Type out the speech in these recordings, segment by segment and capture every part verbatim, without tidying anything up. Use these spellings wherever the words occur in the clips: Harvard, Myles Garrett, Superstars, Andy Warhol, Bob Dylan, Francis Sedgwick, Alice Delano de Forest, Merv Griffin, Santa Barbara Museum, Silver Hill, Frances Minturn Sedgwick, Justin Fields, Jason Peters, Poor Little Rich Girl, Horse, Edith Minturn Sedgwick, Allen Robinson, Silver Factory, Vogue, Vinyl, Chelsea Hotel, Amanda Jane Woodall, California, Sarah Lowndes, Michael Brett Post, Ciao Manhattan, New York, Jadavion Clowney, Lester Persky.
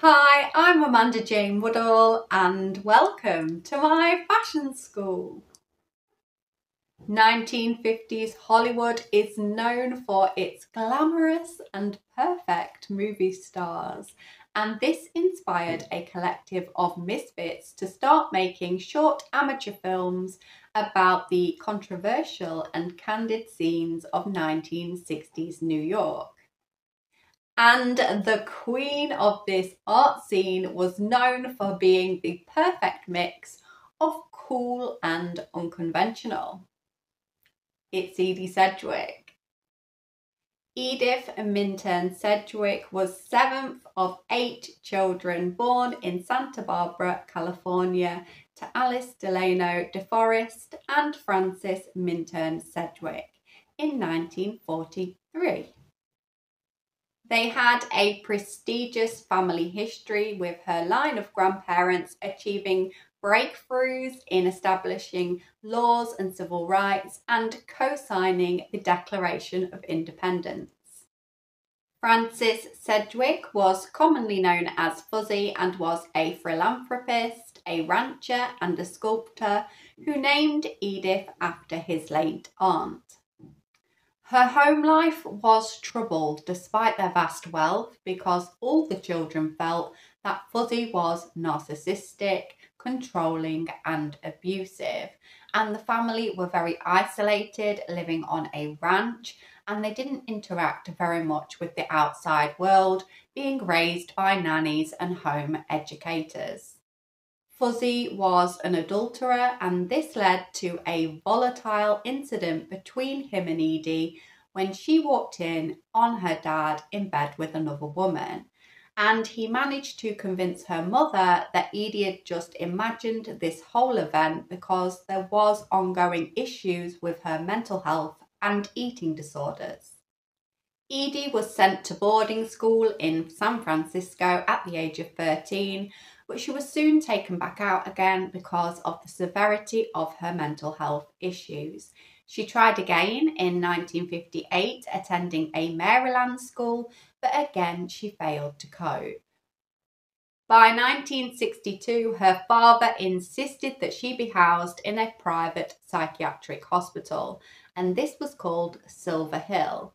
Hi, I'm Amanda Jane Woodall and welcome to my fashion school. nineteen fifties Hollywood is known for its glamorous and perfect movie stars, and this inspired a collective of misfits to start making short amateur films about the controversial and candid scenes of nineteen sixties New York. And the queen of this art scene was known for being the perfect mix of cool and unconventional. It's Edie Sedgwick. Edith Minturn Sedgwick was seventh of eight children born in Santa Barbara, California, to Alice Delano de Forest and Frances Minturn Sedgwick in nineteen forty-three. They had a prestigious family history, with her line of grandparents achieving breakthroughs in establishing laws and civil rights and co-signing the Declaration of Independence. Frances Sedgwick was commonly known as Fuzzy and was a philanthropist, a rancher and a sculptor who named Edith after his late aunt. Her home life was troubled despite their vast wealth, because all the children felt that Fuzzy was narcissistic, controlling and abusive, and the family were very isolated, living on a ranch, and they didn't interact very much with the outside world, being raised by nannies and home educators. Fuzzy was an adulterer, and this led to a volatile incident between him and Edie when she walked in on her dad in bed with another woman, and he managed to convince her mother that Edie had just imagined this whole event because there was ongoing issues with her mental health and eating disorders. Edie was sent to boarding school in San Francisco at the age of thirteen, but she was soon taken back out again because of the severity of her mental health issues. She tried again in nineteen fifty-eight, attending a Maryland school, but again she failed to cope. By nineteen sixty-two, her father insisted that she be housed in a private psychiatric hospital, and this was called Silver Hill.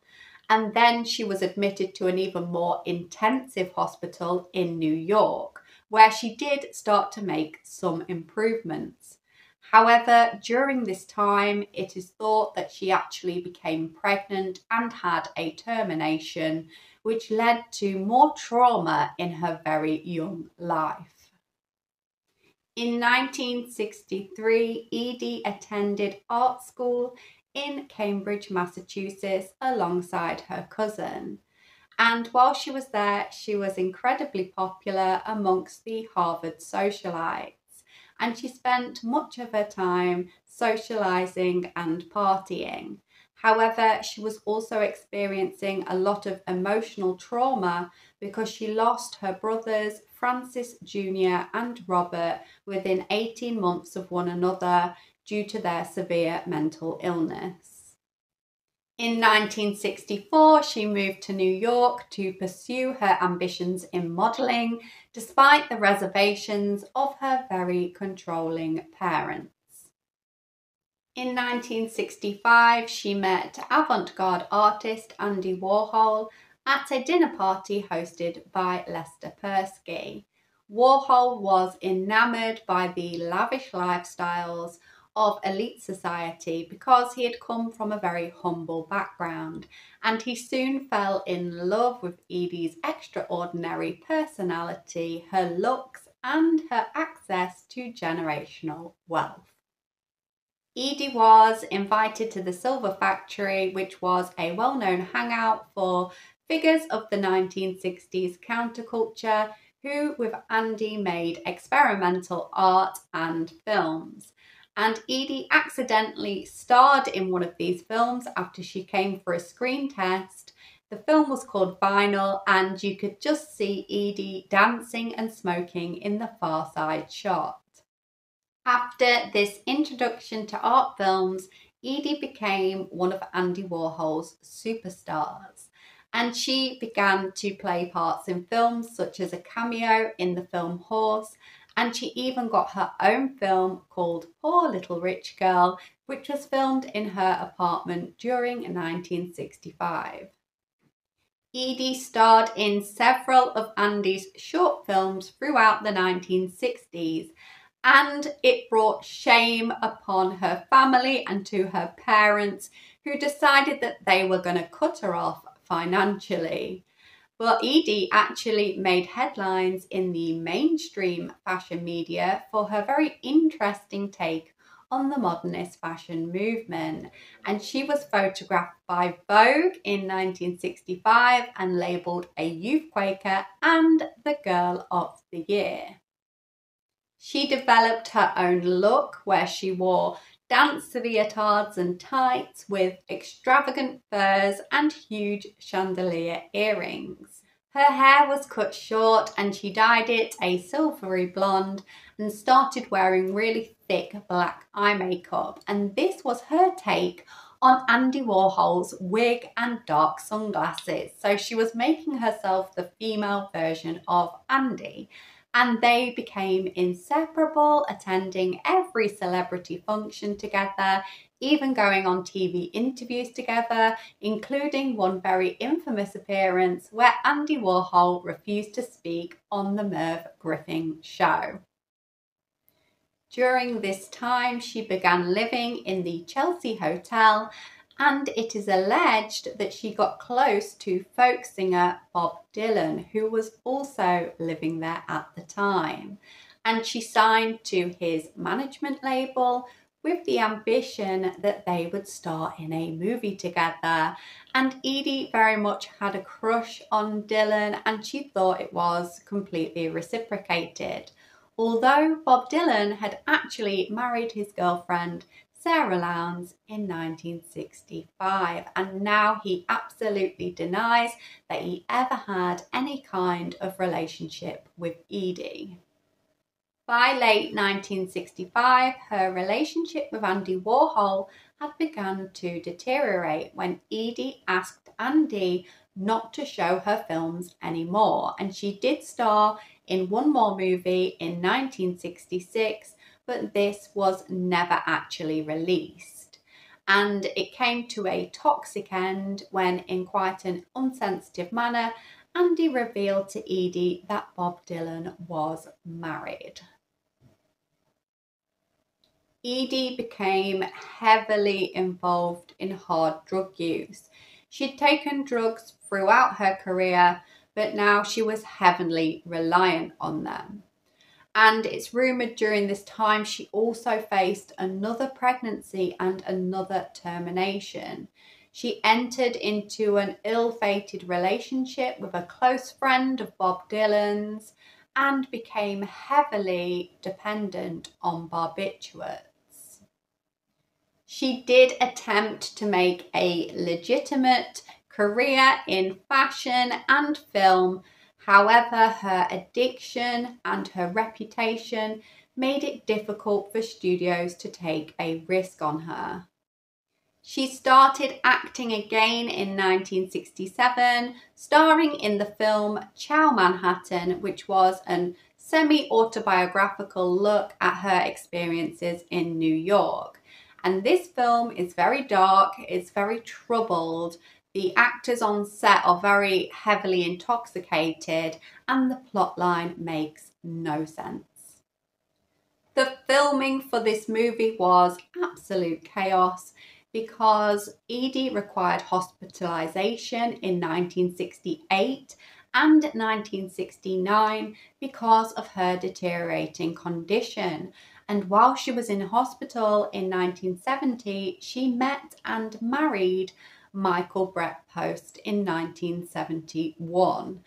And then she was admitted to an even more intensive hospital in New York, where she did start to make some improvements. However, during this time, it is thought that she actually became pregnant and had a termination, which led to more trauma in her very young life. In nineteen sixty-three, Edie attended art school in Cambridge, Massachusetts, alongside her cousin. And while she was there, she was incredibly popular amongst the Harvard socialites, and she spent much of her time socializing and partying. However, she was also experiencing a lot of emotional trauma because she lost her brothers, Francis Junior and Robert, within eighteen months of one another, due to their severe mental illness. In nineteen sixty-four, she moved to New York to pursue her ambitions in modelling, despite the reservations of her very controlling parents. In nineteen sixty-five, she met avant-garde artist Andy Warhol at a dinner party hosted by Lester Persky. Warhol was enamoured by the lavish lifestyles of elite society because he had come from a very humble background, and he soon fell in love with Edie's extraordinary personality, her looks and her access to generational wealth. Edie was invited to the Silver Factory, which was a well-known hangout for figures of the nineteen sixties counterculture who with Andy made experimental art and films. And Edie accidentally starred in one of these films after she came for a screen test. The film was called Vinyl, and you could just see Edie dancing and smoking in the far side shot. After this introduction to art films, Edie became one of Andy Warhol's superstars, and she began to play parts in films such as a cameo in the film Horse, and she even got her own film called Poor Little Rich Girl, which was filmed in her apartment during nineteen sixty-five. Edie starred in several of Andy's short films throughout the nineteen sixties, and it brought shame upon her family and to her parents, who decided that they were going to cut her off financially. Well, Edie actually made headlines in the mainstream fashion media for her very interesting take on the modernist fashion movement, and she was photographed by Vogue in nineteen sixty-five and labelled a youth Quaker and the Girl of the Year. She developed her own look where she wore dance leotards and tights with extravagant furs and huge chandelier earrings. Her hair was cut short and she dyed it a silvery blonde and started wearing really thick black eye makeup. And this was her take on Andy Warhol's wig and dark sunglasses. So she was making herself the female version of Andy. And they became inseparable, attending every celebrity function together, even going on T V interviews together, including one very infamous appearance where Andy Warhol refused to speak on the Merv Griffin show. During this time, she began living in the Chelsea Hotel, and it is alleged that she got close to folk singer Bob Dylan, who was also living there at the time. And she signed to his management label with the ambition that they would star in a movie together. And Edie very much had a crush on Dylan, and she thought it was completely reciprocated. Although Bob Dylan had actually married his girlfriend Sarah Lowndes in nineteen sixty-five, and now he absolutely denies that he ever had any kind of relationship with Edie. By late nineteen sixty-five, her relationship with Andy Warhol had begun to deteriorate when Edie asked Andy not to show her films anymore, and she did star in one more movie in nineteen sixty-six, but this was never actually released. And it came to a toxic end when, in quite an unsensitive manner, Andy revealed to Edie that Bob Dylan was married. Edie became heavily involved in hard drug use. She'd taken drugs throughout her career, but now she was heavily reliant on them. And it's rumoured during this time she also faced another pregnancy and another termination. She entered into an ill-fated relationship with a close friend of Bob Dylan's and became heavily dependent on barbiturates. She did attempt to make a legitimate career in fashion and film. However, her addiction and her reputation made it difficult for studios to take a risk on her. She started acting again in nineteen sixty-seven, starring in the film Ciao Manhattan, which was a semi-autobiographical look at her experiences in New York. And this film is very dark, it's very troubled. The actors on set are very heavily intoxicated and the plotline makes no sense. The filming for this movie was absolute chaos because Edie required hospitalisation in nineteen sixty-eight and nineteen sixty-nine because of her deteriorating condition. And while she was in hospital in nineteen seventy, she met and married Michael Brett Post in nineteen seventy-one,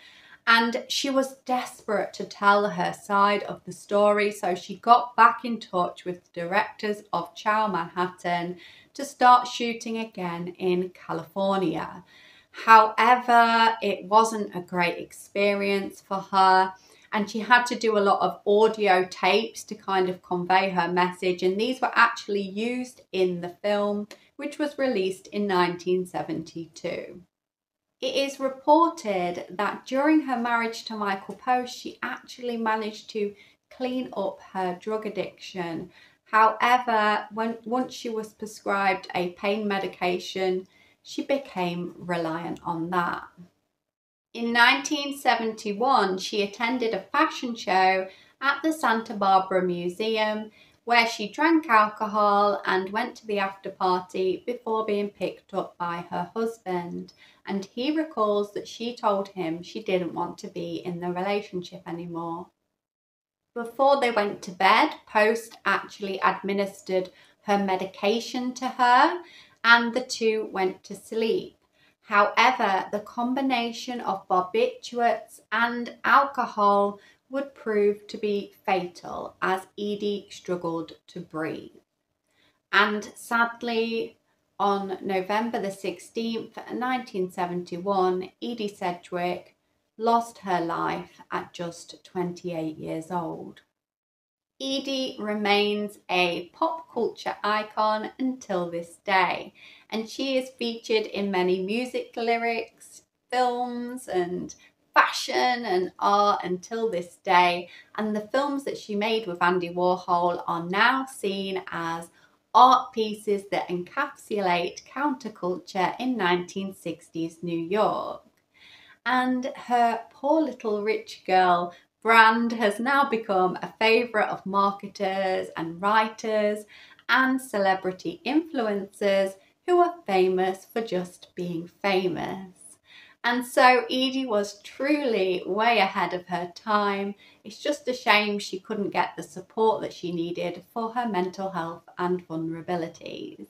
and she was desperate to tell her side of the story, so she got back in touch with the directors of Ciao Manhattan to start shooting again in California. However, it wasn't a great experience for her, and she had to do a lot of audio tapes to kind of convey her message, and these were actually used in the film, which was released in nineteen seventy-two. It is reported that during her marriage to Michael Post, she actually managed to clean up her drug addiction. However, when once she was prescribed a pain medication, she became reliant on that. In nineteen seventy-one, she attended a fashion show at the Santa Barbara Museum, where she drank alcohol and went to the after party before being picked up by her husband. And he recalls that she told him she didn't want to be in the relationship anymore. Before they went to bed, Post actually administered her medication to her and the two went to sleep. However, the combination of barbiturates and alcohol would prove to be fatal as Edie struggled to breathe. And sadly, on November the sixteenth, nineteen seventy-one, Edie Sedgwick lost her life at just twenty-eight years old. Edie remains a pop culture icon until this day, and she is featured in many music lyrics, films, and fashion and art until this day, and the films that she made with Andy Warhol are now seen as art pieces that encapsulate counterculture in nineteen sixties New York. And her Poor Little Rich Girl brand has now become a favourite of marketers and writers and celebrity influencers who are famous for just being famous. And so Edie was truly way ahead of her time. It's just a shame she couldn't get the support that she needed for her mental health and vulnerabilities.